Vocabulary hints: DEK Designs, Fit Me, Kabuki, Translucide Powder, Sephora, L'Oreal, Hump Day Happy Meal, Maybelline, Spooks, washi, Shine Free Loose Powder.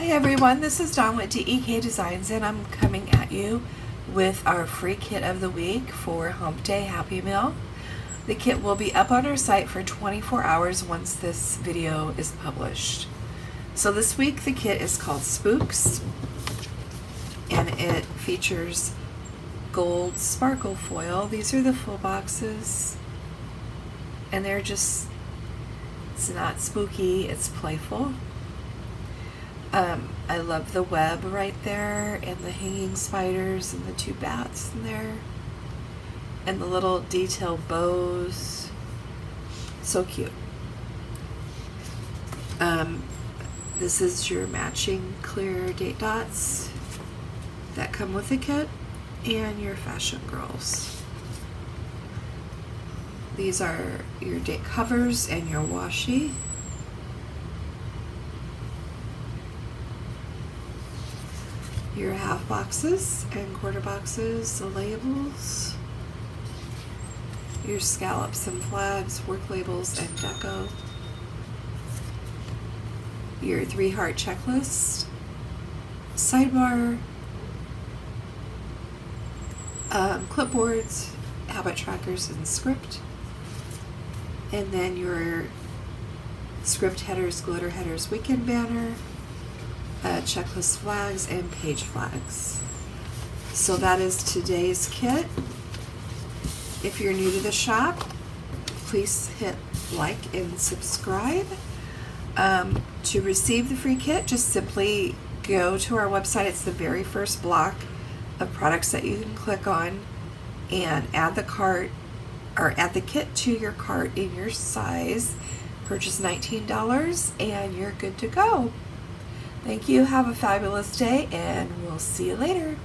Hi everyone, this is Dawn with DEK Designs, and I'm coming at you with our free kit of the week for Hump Day Happy Meal. The kit will be up on our site for 24 hours once this video is published. So this week the kit is called Spooks, and it features gold sparkle foil. These are the full boxes, and they're just, it's not spooky, it's playful. I love the web right there, and the hanging spiders, and the two bats in there, and the little detail bows. So cute. This is your matching clear date dots that come with the kit, and your fashion girls. These are your date covers and your washi. Your half boxes and quarter boxes, the labels, your scallops and flags, work labels and deco, your 3 heart checklist, sidebar, clipboards, habit trackers and script, and then your script headers, glitter headers, weekend banner, checklist flags and page flags. So that is today's kit. If you're new to the shop, please hit like and subscribe. To receive the free kit, just simply go to our website. It's the very first block of products that you can click on, and add the cart or add the kit to your cart in your size. Purchase $19 and you're good to go. Thank you, have a fabulous day, and we'll see you later.